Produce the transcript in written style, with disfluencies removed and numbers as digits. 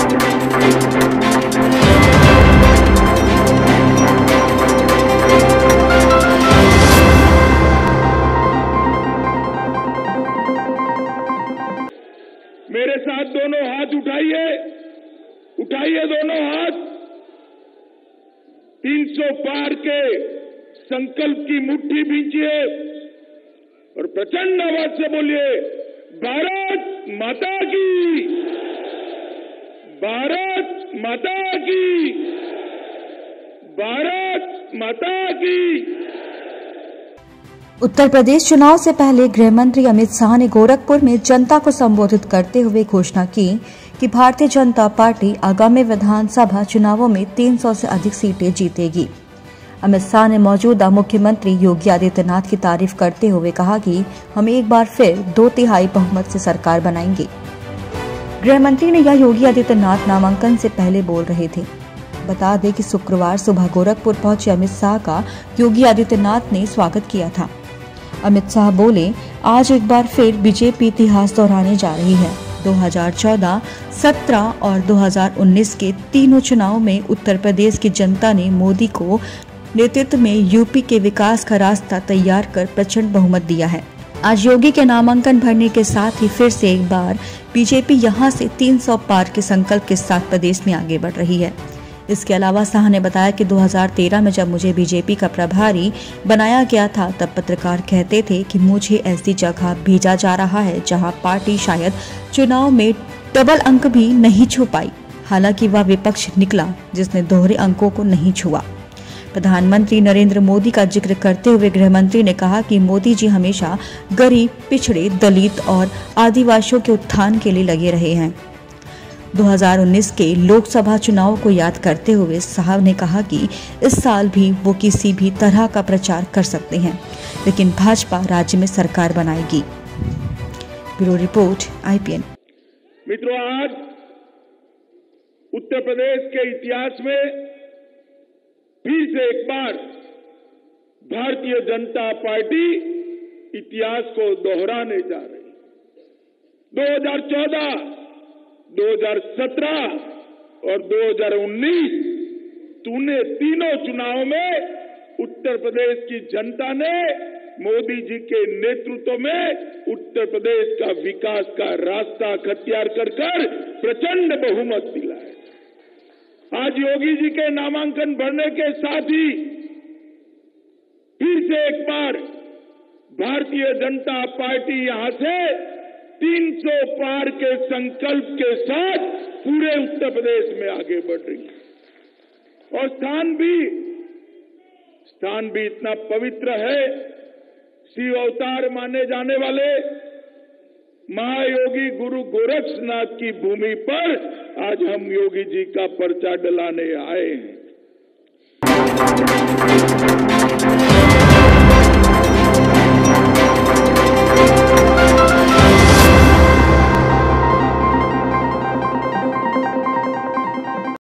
मेरे साथ दोनों हाथ उठाइए, उठाइए दोनों हाथ। 300 पार के संकल्प की मुट्ठी भींचिए और प्रचंड आवाज से बोलिए, भारत माता की, भारत माता की, भारत माता की। उत्तर प्रदेश चुनाव से पहले गृह मंत्री अमित शाह ने गोरखपुर में जनता को संबोधित करते हुए घोषणा की कि भारतीय जनता पार्टी आगामी विधानसभा चुनावों में 300 से अधिक सीटें जीतेगी। अमित शाह ने मौजूदा मुख्यमंत्री योगी आदित्यनाथ की तारीफ करते हुए कहा कि हम एक बार फिर 2/3 बहुमत से सरकार बनाएंगे। गृह मंत्री ने यह योगी आदित्यनाथ नामांकन से पहले बोल रहे थे। बता दें कि शुक्रवार सुबह गोरखपुर पहुंचे अमित शाह का योगी आदित्यनाथ ने स्वागत किया था। अमित शाह बोले, आज एक बार फिर बीजेपी इतिहास दोहराने जा रही है। 2014, 17 और 2019 के तीनों चुनाव में उत्तर प्रदेश की जनता ने मोदी को नेतृत्व में यूपी के विकास का रास्ता तैयार कर प्रचंड बहुमत दिया है। आज योगी के नामांकन भरने के साथ ही फिर से एक बार बीजेपी यहां से 300 पार के संकल्प के साथ प्रदेश में आगे बढ़ रही है। इसके अलावा शाह ने बताया कि 2013 में जब मुझे बीजेपी का प्रभारी बनाया गया था, तब पत्रकार कहते थे कि मुझे ऐसी जगह भेजा जा रहा है जहां पार्टी शायद चुनाव में डबल अंक भी नहीं छू पाई। हालांकि वह विपक्ष निकला जिसने दोहरे अंकों को नहीं छुआ। प्रधानमंत्री नरेंद्र मोदी का जिक्र करते हुए गृह मंत्री ने कहा कि मोदी जी हमेशा गरीब, पिछड़े, दलित और आदिवासियों के उत्थान के लिए लगे रहे हैं। 2019 के लोकसभा चुनाव को याद करते हुए शाह ने कहा कि इस साल भी वो किसी भी तरह का प्रचार कर सकते हैं, लेकिन भाजपा राज्य में सरकार बनाएगी। Bureau report IPN। मित्रों, आज उत्तर प्रदेश के इतिहास में फिर से एक बार भारतीय जनता पार्टी इतिहास को दोहराने जा रही। 2014, 2017 और 2019 तीनों चुनाव में उत्तर प्रदेश की जनता ने मोदी जी के नेतृत्व में उत्तर प्रदेश का विकास का रास्ता अख्तियार कर प्रचंड बहुमत दिलाया। आज योगी जी के नामांकन भरने के साथ ही फिर से एक बार भारतीय जनता पार्टी यहां से 300 पार के संकल्प के साथ पूरे उत्तर प्रदेश में आगे बढ़ रही है। और स्थान भी इतना पवित्र है। शिव अवतार माने जाने वाले महायोगी गुरु गोरखनाथ की भूमि पर आज हम योगी जी का पर्चा डलाने आए हैं।